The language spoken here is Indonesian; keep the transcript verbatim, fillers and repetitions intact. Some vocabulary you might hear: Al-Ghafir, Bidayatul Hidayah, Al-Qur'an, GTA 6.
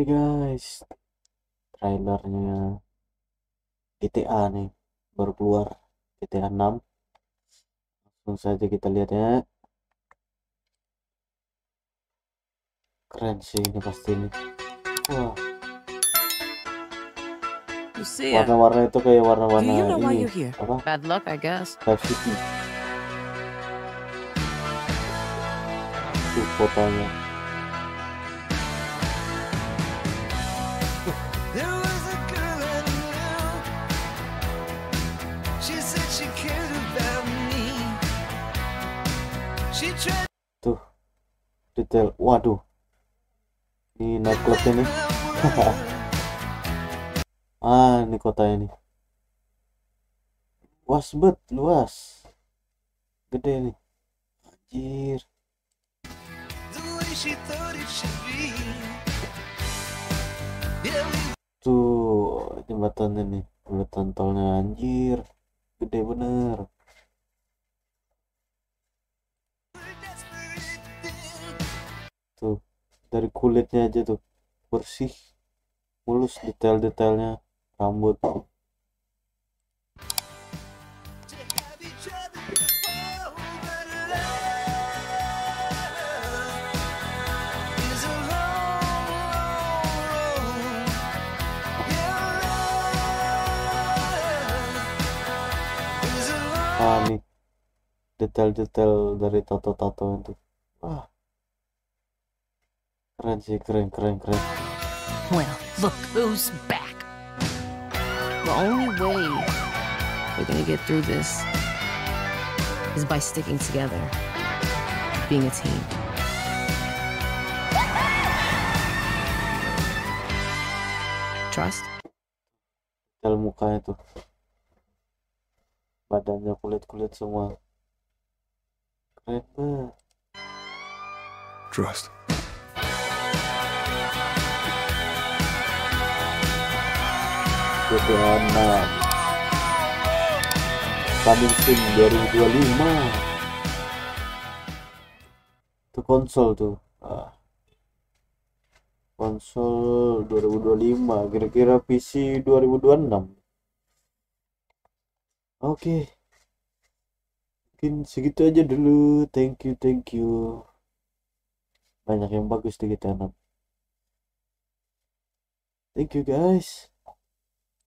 nih guys, trailernya G T A nih baru keluar, G T A six. Langsung saja kita lihat ya. Keren sih ini pasti nih. Wah. Warna-warna itu kayak warna-warna ini apa? Bad luck, I guess. Tuh fotonya. Tuh detail, waduh, ini nightclubnya nih. Ah, ini kota ini luas bet, luas gede nih, anjir. Tuh jembatannya nih, jembatan tolnya, anjir gede bener. Tuh dari kulitnya aja tuh bersih, mulus detail-detailnya, rambut. Ah nih detail-detail dari tato-tato itu. Wah. Keren sih, keren, keren, keren. Well, look who's back. The only way we're gonna get through this is by sticking together, being a team. Trust. Detail mukanya tuh, badannya, kulit-kulit semua. Keren banget. Trust. G T A six coming soon dua ribu dua puluh lima. Itu konsol tuh, ah. Konsol dua ribu dua puluh lima, kira-kira P C dua ribu dua puluh enam. Oke, mungkin segitu aja dulu. Thank you, thank you. Banyak yang bagus di G T A six. Thank you guys.